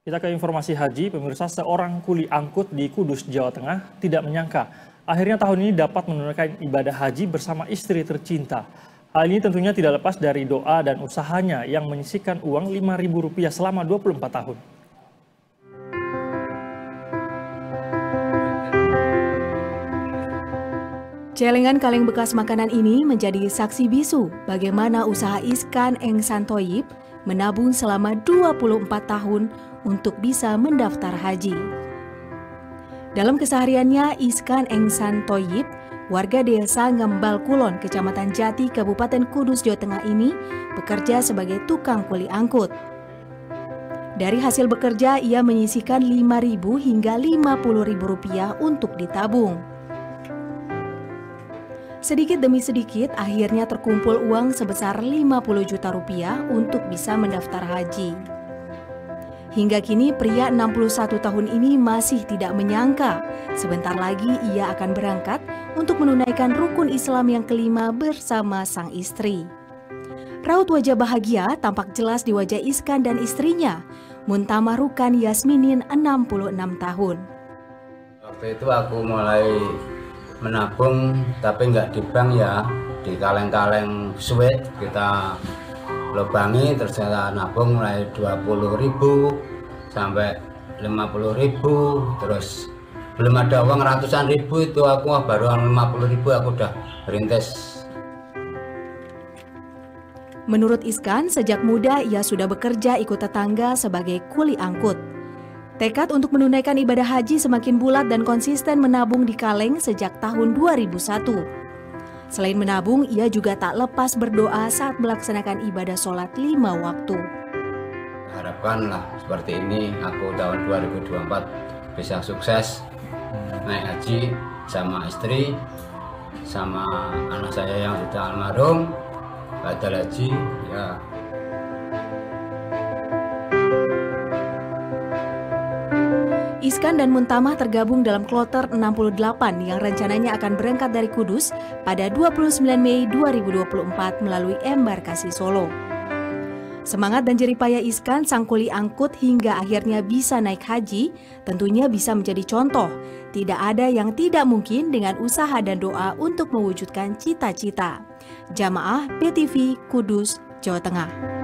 Kita ke informasi haji, pemirsa. Seorang kuli angkut di Kudus, Jawa Tengah tidak menyangka akhirnya tahun ini dapat menunaikan ibadah haji bersama istri tercinta. Hal ini tentunya tidak lepas dari doa dan usahanya yang menyisihkan uang Rp5.000 selama 24 tahun. Celengan kaleng bekas makanan ini menjadi saksi bisu bagaimana usaha Iskan Eng San Toyib menabung selama 24 tahun untuk bisa mendaftar haji. Dalam kesehariannya, Iskan Eng San Toyib, warga desa Ngembal Kulon, Kecamatan Jati, Kabupaten Kudus, Jawa Tengah ini bekerja sebagai tukang kuli angkut. Dari hasil bekerja, ia menyisihkan Rp5.000 hingga Rp50.000 untuk ditabung. Sedikit demi sedikit, akhirnya terkumpul uang sebesar Rp50 juta untuk bisa mendaftar haji. Hingga kini, pria 61 tahun ini masih tidak menyangka sebentar lagi ia akan berangkat untuk menunaikan rukun Islam yang kelima bersama sang istri. Raut wajah bahagia tampak jelas di wajah Iskan dan istrinya, Muntamarukan Yasminin, 66 tahun. Waktu itu aku mulai menabung, tapi nggak di bank ya, di kaleng-kaleng sweet kita lubangi, terus kita nabung mulai 20.000 sampai 50.000, terus belum ada uang ratusan ribu itu aku baru 50.000 aku udah rintis. Menurut Iskan, sejak muda ia sudah bekerja ikut tetangga sebagai kuli angkut. Tekad untuk menunaikan ibadah haji semakin bulat dan konsisten menabung di kaleng sejak tahun 2001. Selain menabung, ia juga tak lepas berdoa saat melaksanakan ibadah sholat 5 waktu. Harapkanlah seperti ini, aku tahun 2024 bisa sukses naik haji sama istri, sama anak saya yang sudah almarhum, Adal Haji, ya. Iskan dan Muntamah tergabung dalam kloter 68 yang rencananya akan berangkat dari Kudus pada 29 Mei 2024 melalui embarkasi Solo. Semangat dan jeripaya Iskan, sang kuli angkut, hingga akhirnya bisa naik haji tentunya bisa menjadi contoh. Tidak ada yang tidak mungkin dengan usaha dan doa untuk mewujudkan cita-cita. Jamaah BTV Kudus, Jawa Tengah.